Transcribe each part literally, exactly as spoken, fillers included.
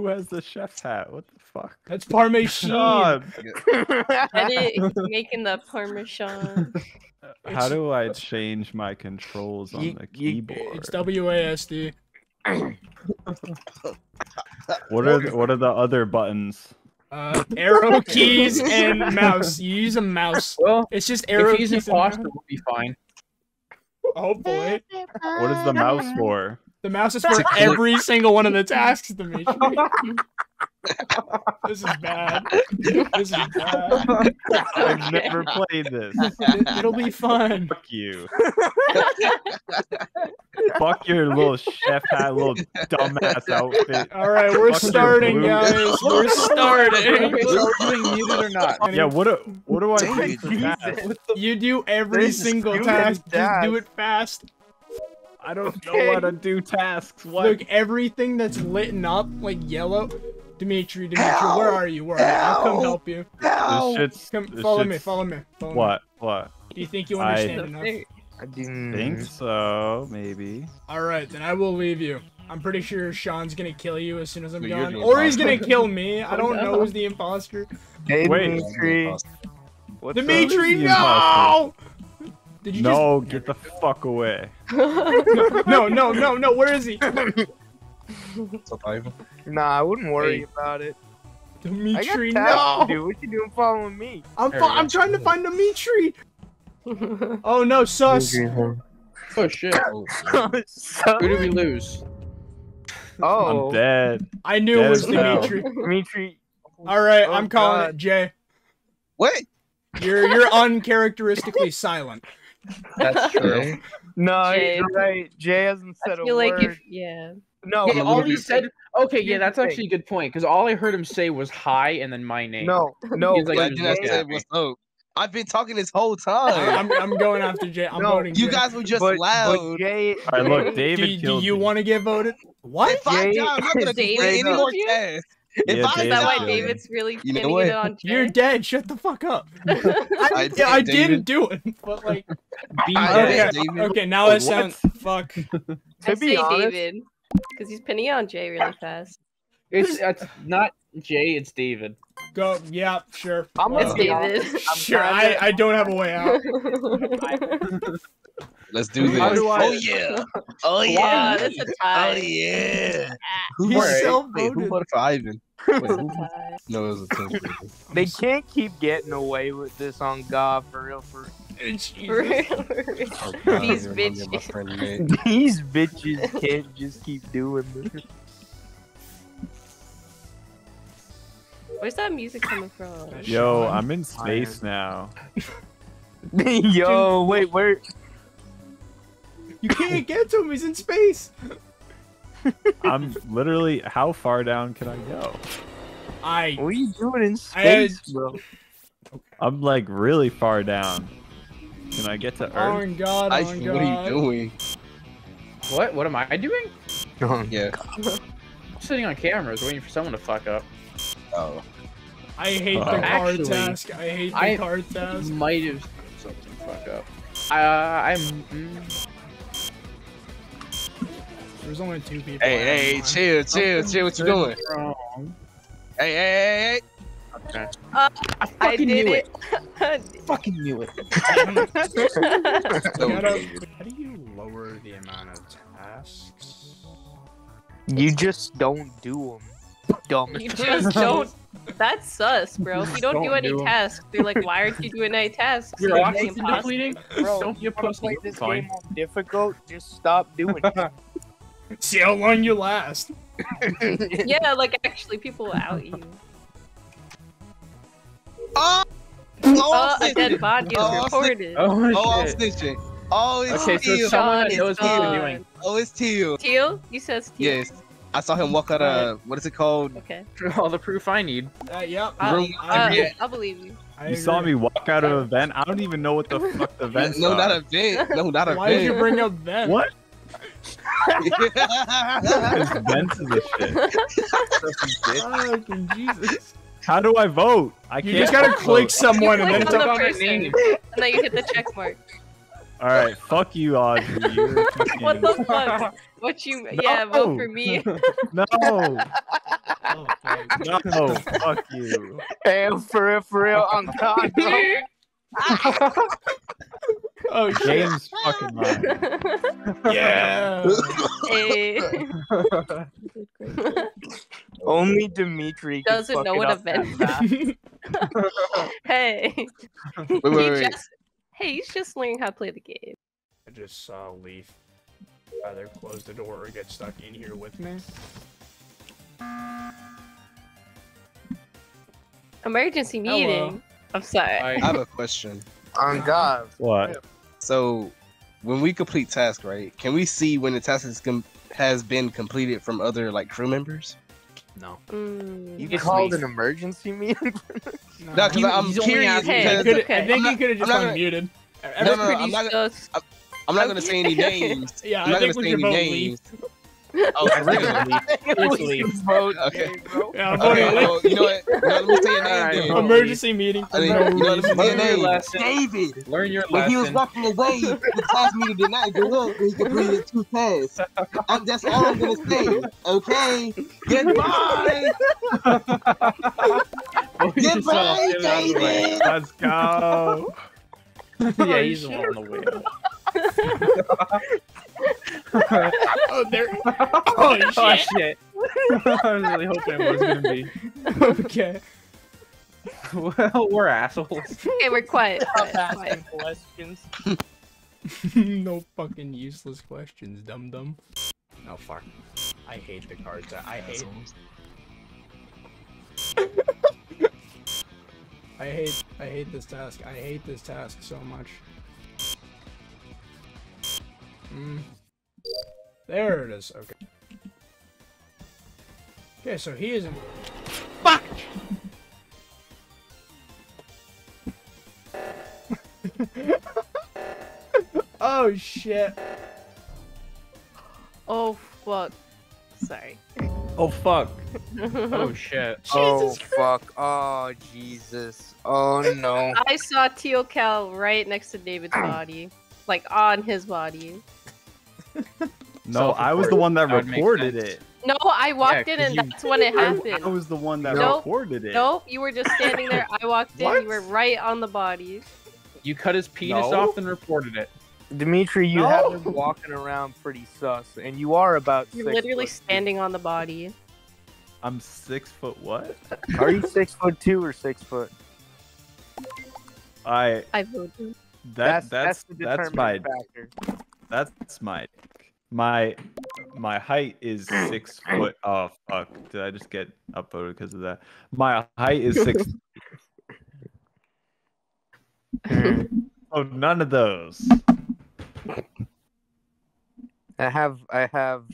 Who has the chef's hat? What the fuck? That's Parmesan. Edit, making the Parmesan. How do I change my controls on the keyboard? It's W A S D. What are the, what are the other buttons? Uh, arrow keys and mouse. You use a mouse. Well, it's just arrow keys and mouse. It will be fine. Oh boy! What is the mouse for? The mouse is for every single one of the tasks, Dmitri. This is bad. This is bad. I've never played this. It, it'll be fun. Fuck you. Fuck your little chef hat, little dumbass outfit. All right, we're Fuck starting, guys. We're starting. Are you muted or not? Yeah. What do What do I think? You do every this single task. Just do it fast. I don't okay. know how to do tasks. What? Look, everything that's lit up like yellow. Dmitri, Dmitri, Ow! where are you? Where are you? I'll come help you. This shit's, come, this follow shit's... me, follow me. Follow what? Me. What? Do you think you understand I... enough? I think so, maybe. Alright, then I will leave you. I'm pretty sure Sean's gonna kill you as soon as I'm but gone. Or he's gonna kill me. I don't know who's the imposter. Hey, Wait. Dmitri. Dmitri, no! Did you no, just... get the fuck away. No, no, no, no, where is he? What's up, Ivan? Nah, I wouldn't worry hey. about it. Dmitri, no! Dude, what you doing following me? I'm I'm trying to find Dmitri! Oh no, sus! Oh shit. Who did we lose? Oh. I'm dead. I knew dead it was Dmitri. Dmitri. Alright, oh, I'm calling God. it, Jay. What? You're, you're uncharacteristically silent. That's true. No, Jay. You're right. Jay hasn't said a like word. If, yeah. No, yeah, all he said. Okay, yeah, that's actually a good point because all I heard him say was "hi" and then my name. No, no, like, I didn't say what's up. I've been talking this whole time. I'm, I'm going after Jay. I'm no, voting. You Jay. guys were just but, loud. But Jay, all right, look, David. Do, do you want to get voted? What? If I die, I'm not gonna do any more tests. If yeah, I, is that why David's really you getting it on Jay? You're dead. Shut the fuck up. I, I, did, I didn't do it, but like, be dead. Okay, okay, now oh, it sounds fuck. To I be say honest, David, because he's pinning it on Jay really fast. It's, it's not Jay. It's David. Go. Yeah. Sure. I'm it's David. I'm sure. I I don't have a way out. Let's do this. Do I... Oh yeah. Oh yeah. Wow, that's a tie. Oh yeah. Who He's so voted. Who voted for Ivan? Wait, who... No, it was a tie. They can't keep getting away with this on God for real. For Jesus. For real. Oh, God, These bitches. Friend, These bitches can't just keep doing this. Where's that music coming from? Yo, I'm in space now. Yo, wait, where? You can't get to him, he's in space! I'm literally... How far down can I go? I... What are you doing in space, I, bro? I'm like really far down. Can I get to Earth? Oh God, I, oh what God. are you doing? What? What am I doing? Oh, yeah. I'm sitting on cameras waiting for someone to fuck up. Oh. I hate uh, the card task. I hate the I card task. I might have... Something fuck up. Uh, I'm... Mm, There's only two people. Hey, hey, chill, chill, chill. What you doing? Hey, hey, hey, hey. Okay. Uh, I fucking I knew it. it. Fucking knew it. So gotta, how do you lower the amount of tasks? You just don't do them. Dumb. You just don't. That's sus, bro. If you don't, don't do any do tasks, they're like, why aren't you doing any tasks? You're awesome depleting. Bro, don't you want to play this Fine. game on difficult? Just stop doing it. See how long you last. Yeah, like actually, people will out you. Oh, oh a dead body oh, is reported. Oh, oh I'm snitching. Oh, it's okay, Teal. So someone that knows what you're doing. Oh, it's Teal. Teal? You said Teal. Yes. I saw him walk out of, what is it called? Okay. All the proof I need. Uh, yep. I'll, uh, I'll believe you. You saw me walk out of an event? I don't even know what the fuck the event is. No, not a vent. No, not a vent. Why did you bring up vent? What? Fucking Jesus. How do I vote? I can't. You just gotta click someone and then click on their name. And then you hit the check mark. Alright, fuck you, Audrey. You're what the fuck? What you. No. Yeah, vote for me. No. Oh, no, oh, fuck you. Hey, for real, for real, I'm gone. Oh, James fucking mine. Yeah. Hey. Only Dmitri doesn't know what a vent. Hey. Wait, wait, he wait. Just, hey, he's just learning how to play the game. I just saw Leaf either close the door or get stuck in here with me. Emergency meeting. Hello. I'm sorry. I have a question. On God. What? So, when we complete tasks, right? Can we see when the task is com has been completed from other like crew members? No. Mm, you called an emergency meeting? No, because no, I'm curious. Hey, because okay. I think not, you could have just unmuted. No, no, I'm not. Gonna, I'm, I'm not okay. gonna say any names. Yeah, I'm I not think gonna say any names. Leave. Oh, I really? Vote. Okay. Yeah, I'm okay, well, you know what? No, let me say your name, dude. Emergency meeting. I mean, no, you know, let me say your name. Lesson. David. Learn your lesson. When he was walking away, the task meeting did not go up, and he completed two tasks. I'm, that's all I'm gonna say. Okay. Goodbye. Goodbye, David. Let's go. Yeah, he's the one on the wheel. Oh, there. Oh, shit. Oh, shit. I was really hoping it was going to be. Okay. Well, we're assholes. Okay, we're quiet. Stop asking questions. No fucking useless questions, dum dum. Oh, fuck. I hate the cards. I hate. I hate. I hate this task. I hate this task so much. Mm. There it is. Okay. Okay, so he is in. Fuck! Oh shit! Oh fuck! Sorry. Oh fuck! Oh shit! Oh fuck! Oh Jesus! Oh no! I saw Teal Cal right next to David's body, like on his body. No, I was the one that, that recorded it. No, I walked yeah, in and you, that's when it happened. I, I was the one that nope, recorded it. Nope, you were just standing there. I walked in, you were right on the body. You cut his penis no. off and reported it. Dmitri, you no. have been walking around pretty sus, and you are about You're six literally foot standing two. on the body. I'm six foot what? Are you six foot two or six foot? I... I voted. That, that's, that's, that's, the that's my... Factor. That's my... My my height is six foot. Oh fuck! Did I just get upvoted because of that? My height is six. Oh, none of those. I have. I have.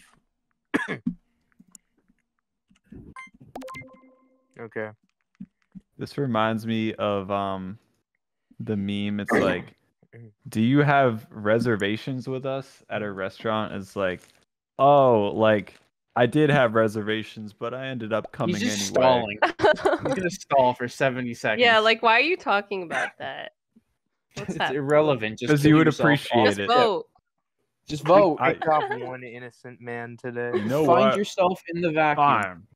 Okay. This reminds me of um, the meme. It's like. Do you have reservations with us at a restaurant? It's like, oh, like I did have reservations, but I ended up coming He's just anyway. Stalling. He's gonna stall for seventy seconds. Yeah, like why are you talking about that? What's it's that? Irrelevant. Just because you would appreciate just it. Vote. Just vote. I got one innocent man today. You know Find what? yourself in the vacuum.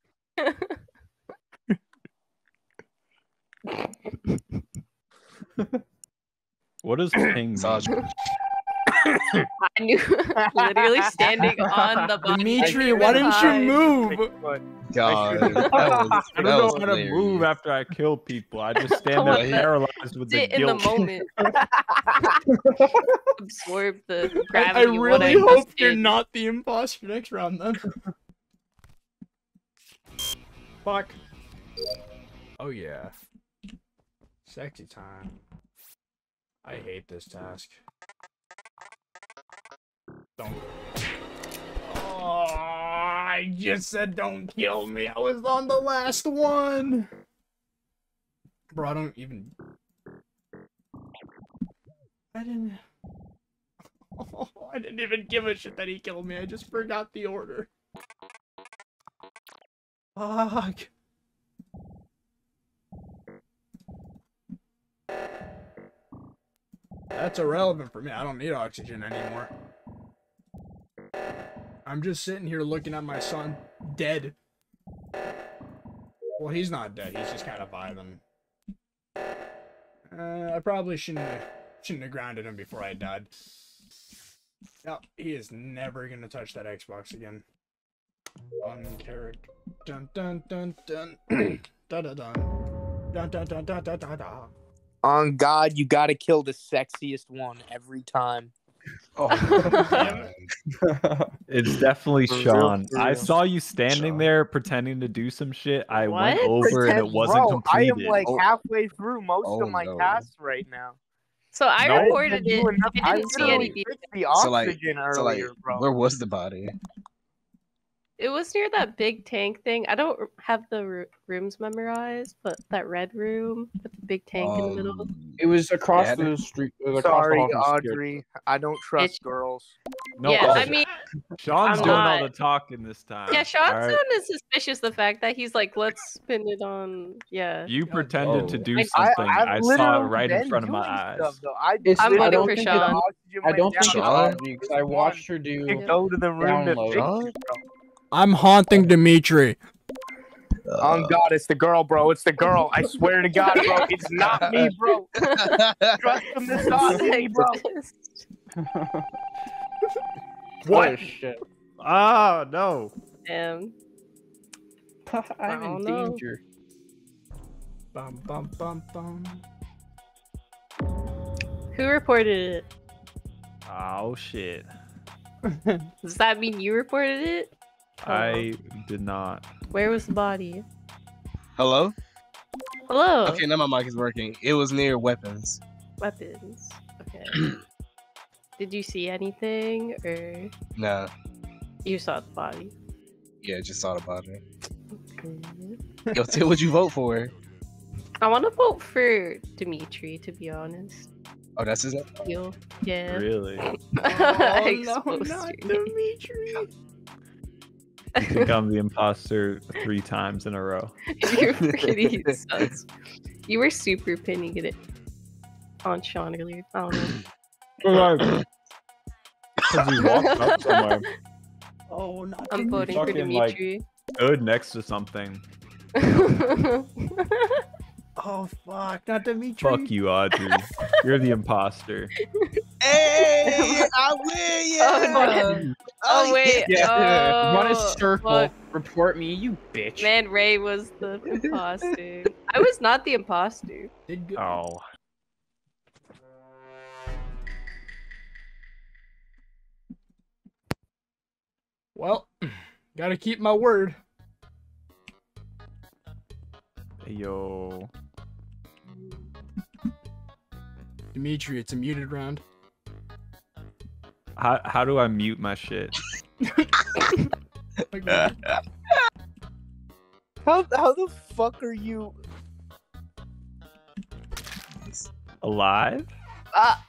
What is ping? I knew. Literally standing on the body. Dmitri, why didn't hide. you move? God, that was, I don't know how to move after I kill people. I just stand there paralyzed with the guilt. In the moment. Absorb the gravity. I really I hope you're in. not the imposter next round, then. Fuck. Oh yeah. Sexy time. I hate this task. Don't. Oh, I just said don't kill me. I was on the last one. Bro, I don't even. I didn't. Oh, I didn't even give a shit that he killed me. I just forgot the order. Fuck. That's irrelevant for me. I don't need oxygen anymore. I'm just sitting here looking at my son dead. Well, he's not dead. He's just kind of vibing. Uh, I probably shouldn't have, shouldn't have grounded him before I died. No, he is never gonna touch that Xbox again. Uncharacteristic. Dun dun dun dun. Da da dun. Dun dun dun dun dun dun dun. On God, you gotta kill the sexiest one every time. Oh, it's definitely Sean. I saw you standing Sean. there pretending to do some shit. I what? went over Pretend and it wasn't Bro, completed. I am like oh. halfway through most oh, of my no. tasks right now. So I no, reported it. I didn't see any beat. The oxygen so like, earlier, so like, bro. Where was the body? It was near that big tank thing. I don't have the rooms memorized, but that red room with the big tank um, in the middle. It was across yeah, the street. Across Sorry, the Audrey. I don't trust it's... girls. No, yeah, I mean, Sean's I'm doing not... all the talking this time. Yeah, Sean's right. sounded suspicious. The fact that he's like, let's spin it on. Yeah. You pretended oh. to do something. I, I saw it right in front of my eyes. Stuff, I just, I'm waiting for Sean. I don't think it's Audrey because I watched her do. Yeah. Go to the room to I'm haunting Dmitri. Uh, oh God, it's the girl, bro. It's the girl. I swear to God, bro. It's not me, bro. Trust him this Sunday, bro. What? Oh, shit. Ah, no. Damn. I'm in know. danger. Bum, bum, bum, bum. Who reported it? Oh, shit. Does that mean you reported it? I did not. Where was the body? Hello? Hello. Okay, now my mic is working. It was near weapons. Weapons. Okay. Did you see anything or? No. Nah. You saw the body. Yeah, I just saw the body. Okay. Yo, Till, what'd you vote for? I want to vote for Dmitri, to be honest. Oh, that's his name? Yeah. Really? Oh, I no, not Dmitri. I think I'm the imposter three times in a row. You're pretty sus. You were super pinning it on Sean earlier. I don't know. He walked up somewhere. Oh, not I'm voting for Dmitri. Like, stood next to something. Oh, fuck. Not Dmitri. Fuck you, Audrey. You're the imposter. Hey! I win! Yeah! Oh, no. Oh, oh wait! Yeah. Oh, run a circle. Fuck. Report me, you bitch. Man, Ray was the imposter. I was not the imposter. Oh. Well, gotta keep my word. Hey, yo, Dmitri, it's a muted round. How, how do I mute my shit? how, how the fuck are you... alive? Ah!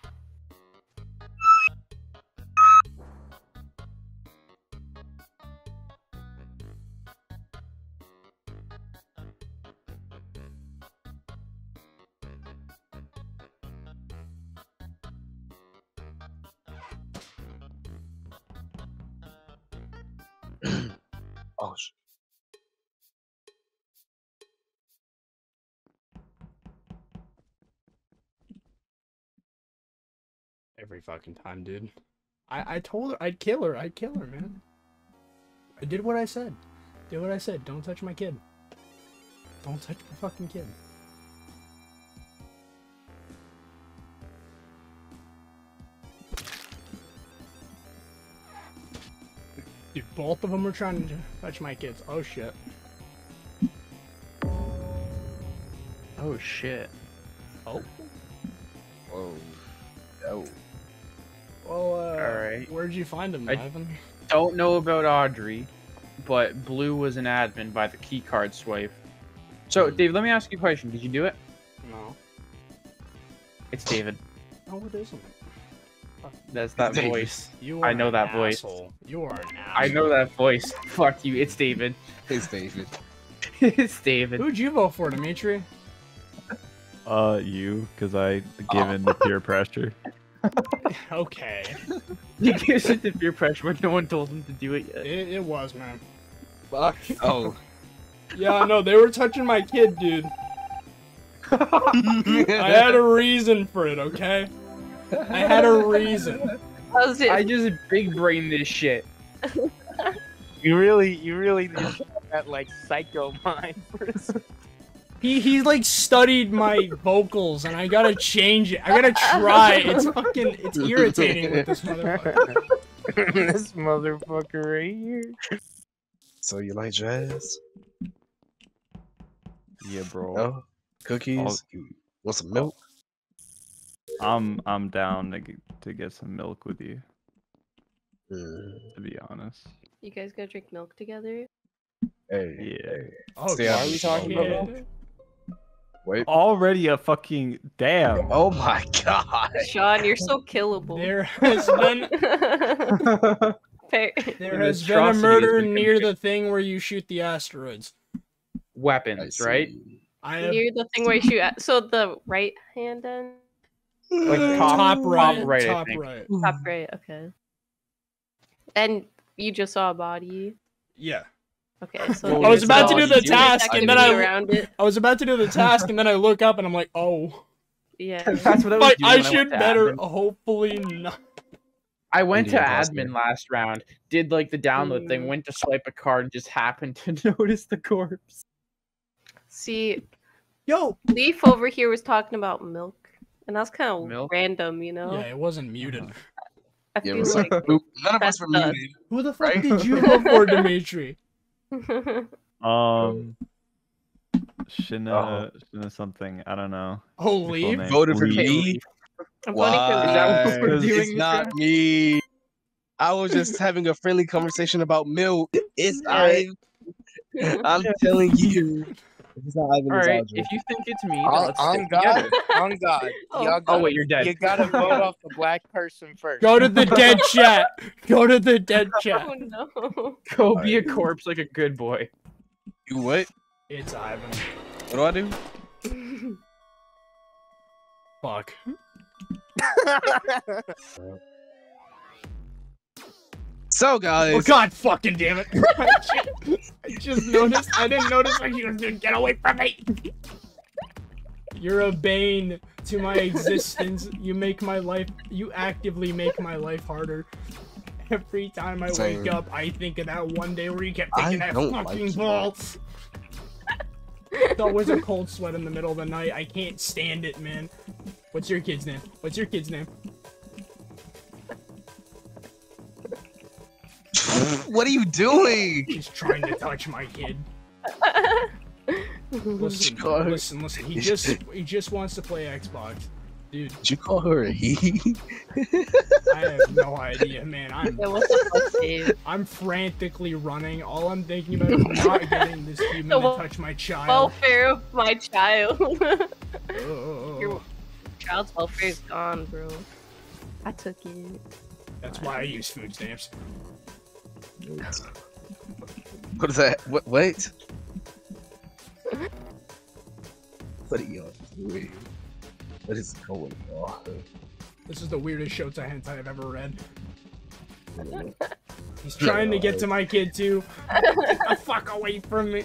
Oh, shit. Every fucking time, dude. I, I told her I'd kill her. I'd kill her, man. I did what I said. Did what I said. Don't touch my kid. Don't touch my fucking kid. Dude, both of them are trying to touch my kids. Oh shit. Oh shit. Oh. Whoa. Oh. Well, uh, Alright. Where'd you find him, I Ivan? Don't know about Audrey, but Blue was an admin by the keycard swipe. So, Dave, let me ask you a question. Did you do it? No. It's David. No, it isn't. That's that David. voice. You are I know that an voice. Asshole. You are an asshole. I know that voice. Fuck you. It's David. It's David. It's David. Who'd you vote for, Dmitri? Uh, you, because I give in to peer pressure. Okay. He gives in to peer pressure, but no one told him to do it yet. It, it was, man. Fuck. Oh. Yeah, I know. They were touching my kid, dude. I had a reason for it, okay? I had a reason. I just big brain this shit. You really, you really just have that, like, psycho mind person. He, he, like, studied my vocals, and I gotta change it. I gotta try. It's fucking, it's irritating with this motherfucker. This motherfucker right here. So you like jazz? Yeah, bro. No? Cookies? All... Want some milk? I'm, I'm down to get, to get some milk with you. Mm. To be honest. You guys go drink milk together? Hey. Yeah. Oh, see, are we talking about milk? Wait. Already a fucking damn. Oh my god. Sean, you're so killable. There has been There has been a murder near the thing where you shoot the asteroids. Weapons, right? I have... Near the thing where you shoot at... so the right hand end? Like top, top right. Top right. Top right, top right, okay. And you just saw a body. Yeah. Okay, so well, I was about to do the task, and then I I was about to do the task, and then I look up, and I'm like, oh, yeah. That's what I was doing. I should better, hopefully not. I went to admin last round, did like the download mm. thing, went to swipe a card, and just happened to notice the corpse. See, yo, Leaf over here was talking about milk, and that's kind of random, you know? Yeah, it wasn't muted. I feel yeah, like none of us were muted. Who the fuck right? did you vote for, Dmitri? um, Shina, oh. Shina something. I don't know. Oh, Leaf voted for me. Why? Is that what we're doing? It's not round? me. I was just having a friendly conversation about milk. It's I. I'm telling you. It's not Ivan. All right, if you think it's me, I'll, let's on, God, on God, on God. Oh wait, you're dead. You gotta vote off the black person first. Go to the dead chat. Go to the dead chat. Oh no. Go All be right. a corpse like a good boy. You what? It's Ivan. What do I do? Fuck. So guys, oh god, fucking damn it! I, just, I just noticed. I didn't notice. Like you didn't get away from me. You're a bane to my existence. You make my life. You actively make my life harder. Every time I Same. wake up, I think of that one day where you kept taking I that fucking like ball. It's always a cold sweat in the middle of the night. I can't stand it, man. What's your kid's name? What's your kid's name? What are you doing? He's trying to touch my kid. Listen, listen, listen. He just he just wants to play Xbox. Dude. Did you call her a he? I have no idea, man. I'm I'm frantically running. All I'm thinking about is not getting this human the to touch my child. Welfare of my child. Oh. Your child's welfare is gone, bro. I took it. That's why I use food stamps. What is that? What? Wait. What are y'all doing? What is going on? This is the weirdest Shota hentai I've ever read. He's trying to get to my kid too. Get the fuck away from me!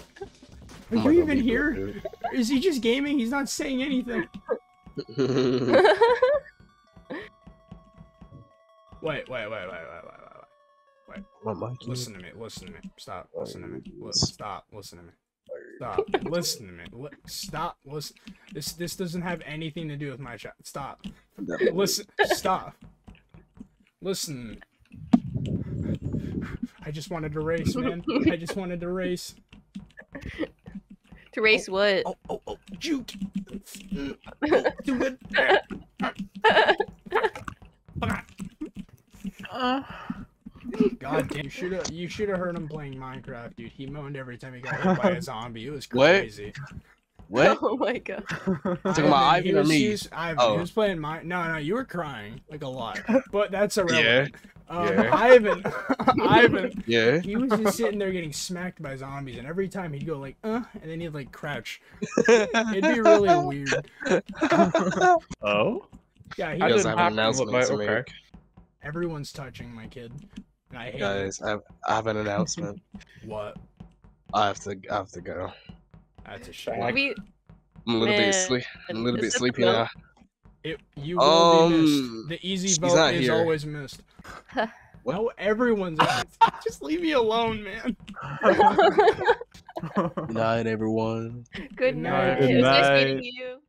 Are you even here? Is he just gaming? He's not saying anything. Wait, wait, wait, wait, wait, wait. Wait, listen to me, listen to me, stop, listen to me, stop, listen to me, stop, listen to me, stop, listen, this, this doesn't have anything to do with my chat, stop, listen, stop, listen, I just wanted to race, man, I just wanted to race. To race what? Oh, oh, oh, shoot. Do it. Uh. God damn, you should have you should have heard him playing Minecraft, dude. He moaned every time he got hit by a zombie. It was crazy. What? What? Oh my god. I mean, he, was, he, was, Ivan, oh. he was playing Minecraft. No, no, you were crying like a lot, but that's irrelevant. Yeah. Um, yeah. Ivan, Ivan. Yeah. He was just sitting there getting smacked by zombies, and every time he'd go like, uh, and then he'd like crouch. It'd be really weird. Oh. Yeah. He I doesn't have an announcement my, to make. Okay. Everyone's touching my kid. I hate Guys, I have, I have an announcement. What? I have to. I have to go. That's a shame. Like, we... I'm a little Man. bit sleep. I'm a little bit sleepy now. It, you will um, be missed. The easy vote is here. always missed. Well, everyone's just leave me alone, man. Good night, everyone. Good night. Good night. It was nice meeting you.